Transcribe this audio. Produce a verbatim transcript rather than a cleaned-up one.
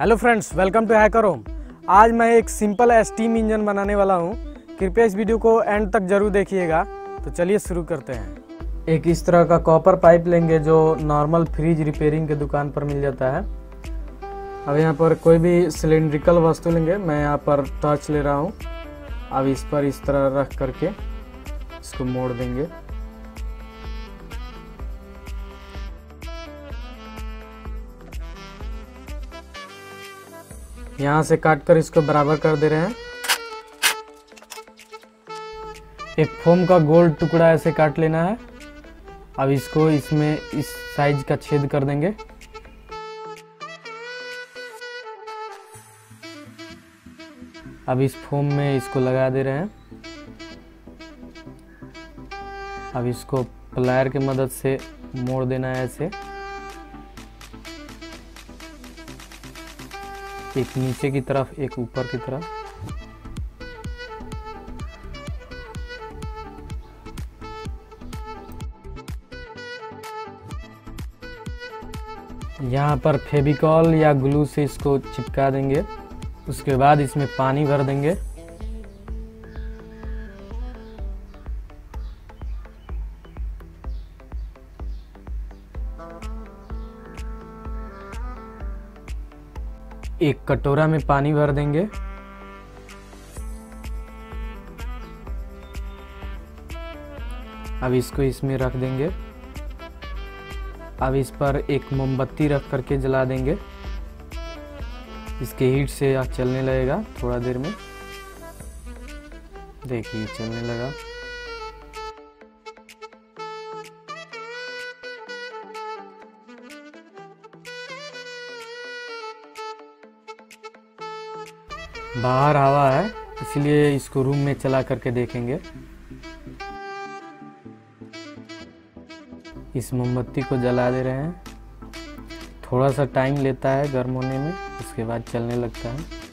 Hello friends, welcome to hacker Om. आज मैं एक सिंपल स्टीम इंजन बनाने वाला हूँ। कृपया इस वीडियो को एंड तक जरूर देखिएगा। तो चलिए शुरू करते हैं। एक इस तरह का कॉपर पाइप लेंगे जो नॉर्मल फ्रिज रिपेयरिंग के दुकान पर मिल जाता है। अब यहाँ पर कोई भी सिलेंड्रिकल वस्तु लेंगे, मैं यहाँ पर टॉर्च ले रहा हूँ। अब इस पर इस तरह रख करके इसको मोड़ देंगे। यहाँ से काट कर इसको बराबर कर दे रहे हैं। एक फोम का गोल टुकड़ा ऐसे काट लेना है। अब इसको इसमें इस साइज का छेद कर देंगे। अब इस फोम में इसको लगा दे रहे हैं। अब इसको प्लायर की मदद से मोड़ देना है ऐसे। एक नीचे की तरफ, एक ऊपर की तरफ। यहाँ पर फेविकॉल या ग्लू से इसको चिपका देंगे। उसके बाद इसमें पानी भर देंगे। एक कटोरा में पानी भर देंगे। अब इसको इसमें रख देंगे। अब इस पर एक मोमबत्ती रख करके जला देंगे। इसके हीट से यह चलने लगेगा। थोड़ा देर में देखिए चलने लगा। बाहर हवा है, इसलिए इसको रूम में चला करके देखेंगे। इस मोमबत्ती को जला दे रहे हैं। थोड़ा सा टाइम लेता है गर्म होने में, उसके बाद चलने लगता है।